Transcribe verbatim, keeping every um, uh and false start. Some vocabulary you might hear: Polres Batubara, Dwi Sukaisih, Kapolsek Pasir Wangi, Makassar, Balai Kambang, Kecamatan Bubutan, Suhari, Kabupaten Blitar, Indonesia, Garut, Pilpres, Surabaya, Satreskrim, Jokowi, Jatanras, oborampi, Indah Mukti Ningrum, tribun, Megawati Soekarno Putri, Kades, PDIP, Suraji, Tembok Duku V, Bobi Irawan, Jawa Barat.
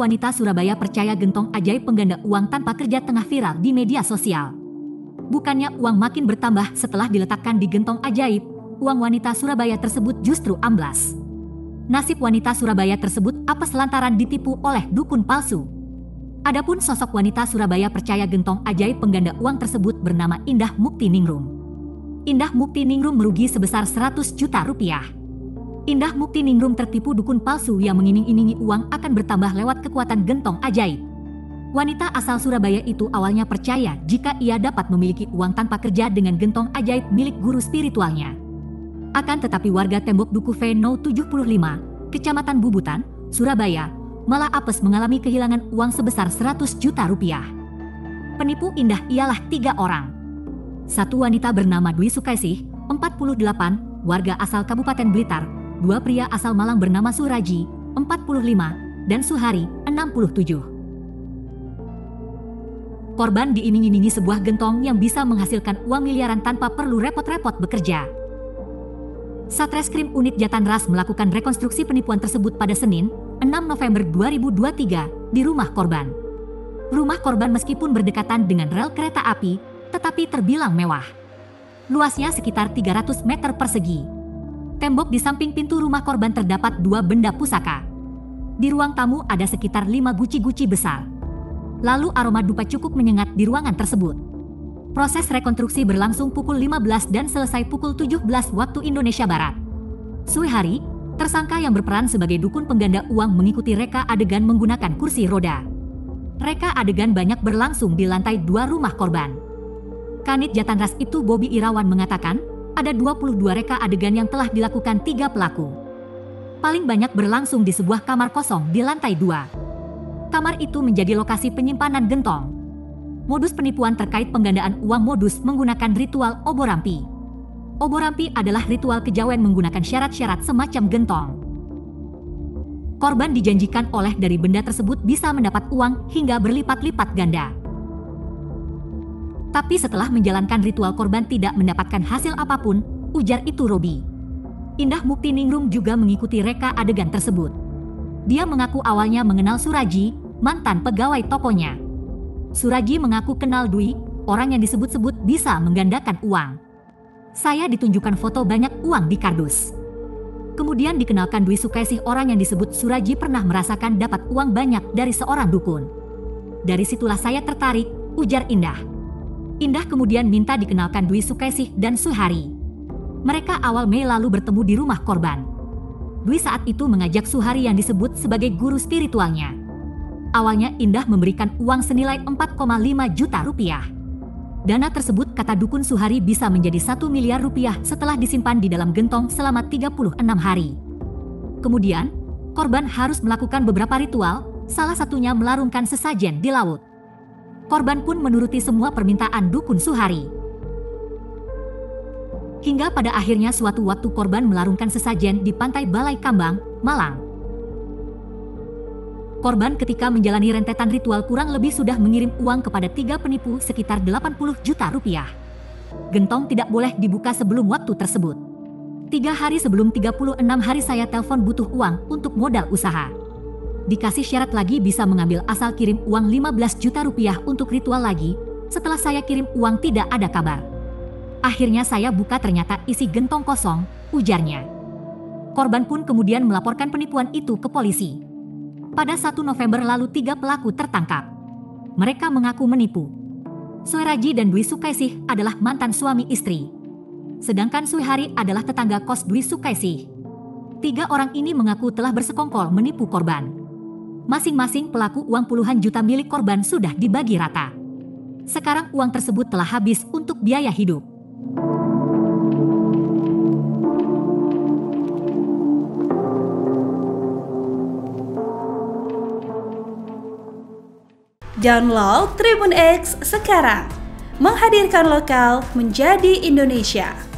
wanita Surabaya percaya gentong ajaib pengganda uang tanpa kerja tengah viral di media sosial. Bukannya uang makin bertambah setelah diletakkan di gentong ajaib, uang wanita Surabaya tersebut justru amblas. Nasib wanita Surabaya tersebut apes lantaran ditipu oleh dukun palsu. Adapun sosok wanita Surabaya percaya gentong ajaib pengganda uang tersebut bernama Indah Mukti Ningrum. Indah Mukti Ningrum merugi sebesar seratus juta rupiah. Indah Mukti Ningrum tertipu dukun palsu yang mengiming-imingi uang akan bertambah lewat kekuatan gentong ajaib. Wanita asal Surabaya itu awalnya percaya jika ia dapat memiliki uang tanpa kerja dengan gentong ajaib milik guru spiritualnya. Akan tetapi warga Tembok Duku V tujuh puluh lima, Kecamatan Bubutan, Surabaya, malah apes mengalami kehilangan uang sebesar seratus juta rupiah. Penipu Indah ialah tiga orang. Satu wanita bernama Dwi Sukaisih, empat puluh delapan, warga asal Kabupaten Blitar. Dua pria asal Malang bernama Suraji, empat puluh lima, dan Suhari, enam puluh tujuh. Korban diiming-imingi sebuah gentong yang bisa menghasilkan uang miliaran tanpa perlu repot-repot bekerja. Satreskrim Unit Jatanras melakukan rekonstruksi penipuan tersebut pada Senin, enam November dua ribu dua puluh tiga, di rumah korban. Rumah korban meskipun berdekatan dengan rel kereta api, tetapi terbilang mewah. Luasnya sekitar tiga ratus meter persegi. Tembok di samping pintu rumah korban terdapat dua benda pusaka. Di ruang tamu ada sekitar lima guci-guci besar. Lalu aroma dupa cukup menyengat di ruangan tersebut. Proses rekonstruksi berlangsung pukul lima belas dan selesai pukul tujuh belas waktu Indonesia Barat. Suhari, tersangka yang berperan sebagai dukun pengganda uang, mengikuti reka adegan menggunakan kursi roda. Reka adegan banyak berlangsung di lantai dua rumah korban. Kanit Jatanras itu Bobi Irawan mengatakan, ada dua puluh dua reka adegan yang telah dilakukan tiga pelaku. Paling banyak berlangsung di sebuah kamar kosong di lantai dua. Kamar itu menjadi lokasi penyimpanan gentong. Modus penipuan terkait penggandaan uang modus menggunakan ritual oborampi. Oborampi adalah ritual kejawen menggunakan syarat-syarat semacam gentong. Korban dijanjikan oleh dari benda tersebut bisa mendapat uang hingga berlipat-lipat ganda. Tapi setelah menjalankan ritual korban tidak mendapatkan hasil apapun, ujar itu Robi. Indah Mukti Ningrum juga mengikuti reka adegan tersebut. Dia mengaku awalnya mengenal Suraji, mantan pegawai tokonya. Suraji mengaku kenal Dwi, orang yang disebut-sebut bisa menggandakan uang. Saya ditunjukkan foto banyak uang di kardus. Kemudian dikenalkan Dwi Sukaisih, orang yang disebut Suraji pernah merasakan dapat uang banyak dari seorang dukun. Dari situlah saya tertarik, ujar Indah. Indah kemudian minta dikenalkan Dwi Sukaisih dan Suhari. Mereka awal Mei lalu bertemu di rumah korban. Dwi saat itu mengajak Suhari yang disebut sebagai guru spiritualnya. Awalnya Indah memberikan uang senilai empat koma lima juta rupiah. Dana tersebut kata dukun Suhari bisa menjadi satu miliar rupiah setelah disimpan di dalam gentong selama tiga puluh enam hari. Kemudian, korban harus melakukan beberapa ritual, salah satunya melarungkan sesajen di laut. Korban pun menuruti semua permintaan dukun Suhari. Hingga pada akhirnya suatu waktu korban melarungkan sesajen di pantai Balai Kambang, Malang. Korban ketika menjalani rentetan ritual kurang lebih sudah mengirim uang kepada tiga penipu sekitar delapan puluh juta rupiah. Gentong tidak boleh dibuka sebelum waktu tersebut. Tiga hari sebelum tiga puluh enam hari saya telepon butuh uang untuk modal usaha. Dikasih syarat lagi bisa mengambil asal kirim uang lima belas juta rupiah untuk ritual lagi. Setelah saya kirim uang tidak ada kabar. Akhirnya saya buka ternyata isi gentong kosong, ujarnya. Korban pun kemudian melaporkan penipuan itu ke polisi. Pada satu November lalu tiga pelaku tertangkap. Mereka mengaku menipu. Suraji dan Dwi Sukaisih adalah mantan suami istri. Sedangkan Suhari adalah tetangga kos Dwi Sukaisih. Tiga orang ini mengaku telah bersekongkol menipu korban. Masing-masing pelaku uang puluhan juta milik korban sudah dibagi rata. Sekarang uang tersebut telah habis untuk biaya hidup. Download Tribun X sekarang. Menghadirkan lokal menjadi Indonesia.